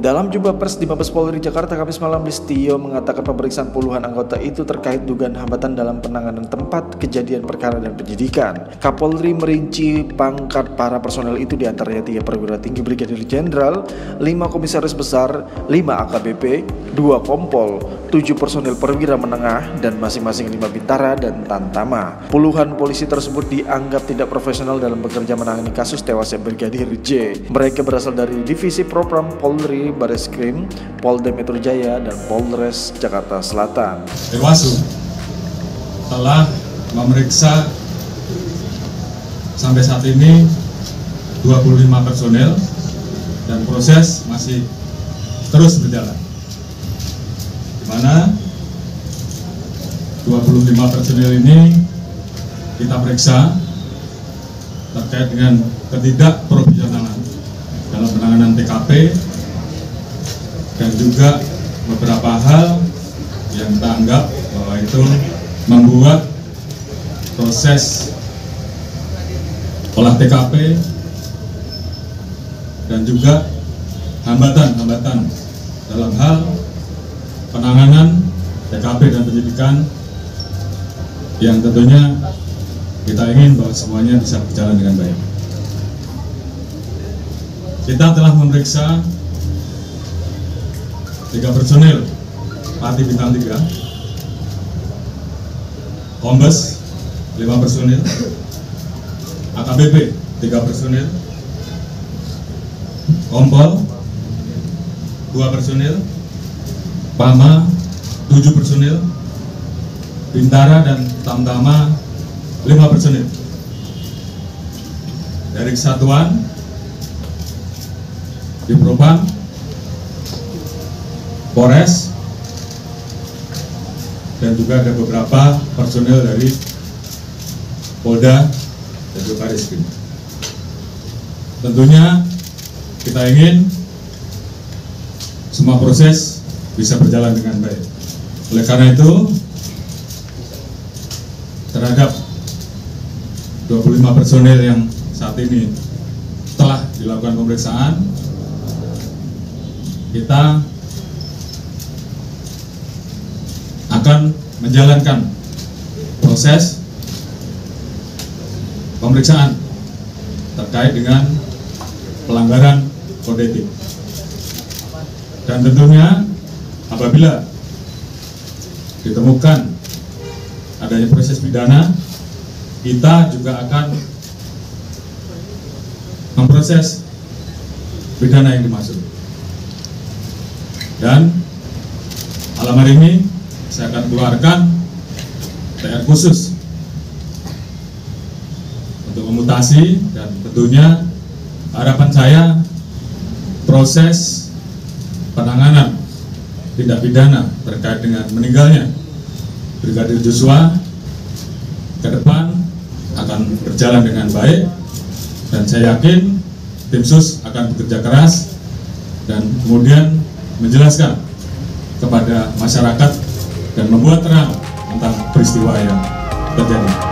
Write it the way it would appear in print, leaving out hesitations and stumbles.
Dalam jumpa pers di Mabes Polri Jakarta Kamis malam, Listyo mengatakan pemeriksaan puluhan anggota itu terkait dugaan hambatan dalam penanganan tempat kejadian perkara dan penyidikan. Kapolri merinci pangkat para personel itu, diantaranya 3 perwira tinggi Brigadir Jenderal, 5 komisaris besar, 5 AKBP, 2 kompol, 7 personel perwira menengah, dan masing-masing 5 bintara dan tantama. Puluhan polisi tersebut dianggap tidak profesional dalam bekerja menangani kasus tewasnya Brigadir J. Mereka berasal dari Divisi Propam Polri, Bareskrim, Polda Metro Jaya, dan Polres Jakarta Selatan. Dewasu telah memeriksa sampai saat ini 25 personel dan proses masih terus berjalan. Di mana 25 personel ini kita periksa terkait dengan ketidakprofesionalan dalam penanganan TKP dan juga beberapa hal yang kita anggap bahwa itu membuat proses olah TKP dan juga hambatan-hambatan dalam hal penanganan TKP dan penyidikan, yang tentunya kita ingin bahwa semuanya bisa berjalan dengan baik. Kita telah memeriksa 3 personil Pati Bintang 3, Kombes 5 personil, AKBP 3 personil, Kompol 2 personil, Pama 7 personil, Bintara dan Tamtama 5 personil. Dari kesatuan Diprobang, Pores, dan juga ada beberapa personel dari Polda dan juga Bareskrim. Tentunya kita ingin semua proses bisa berjalan dengan baik. Oleh karena itu, terhadap 25 personel yang saat ini telah dilakukan pemeriksaan, kita akan menjalankan proses pemeriksaan terkait dengan pelanggaran kode etik. Dan tentunya apabila ditemukan adanya proses pidana, kita juga akan memproses pidana yang dimaksud. Dan malam hari ini saya akan keluarkan PR khusus untuk memutasi, dan tentunya harapan saya proses penanganan tindak pidana terkait dengan meninggalnya Brigadir Joshua ke depan akan berjalan dengan baik, dan saya yakin Tim Sus akan bekerja keras dan kemudian menjelaskan kepada masyarakat dan membuat terang tentang peristiwa yang terjadi.